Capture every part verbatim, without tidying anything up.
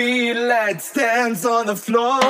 be light stands on the floor.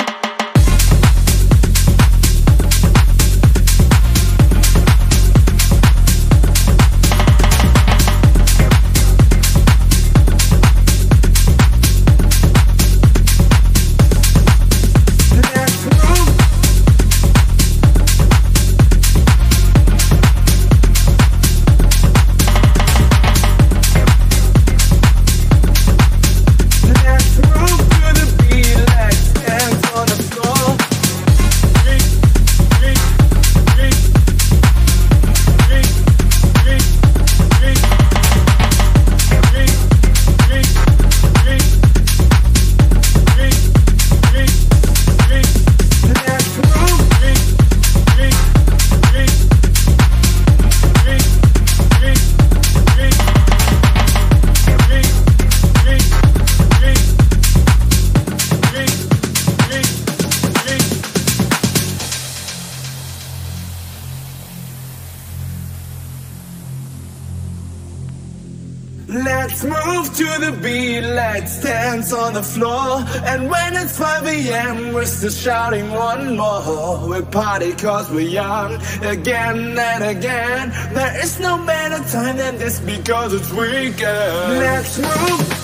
Let's move to the beat, let's dance on the floor. And when it's five a m, we're still shouting one more. We party cause we're young, again and again. There is no better time than this because it's weekend. Let's move.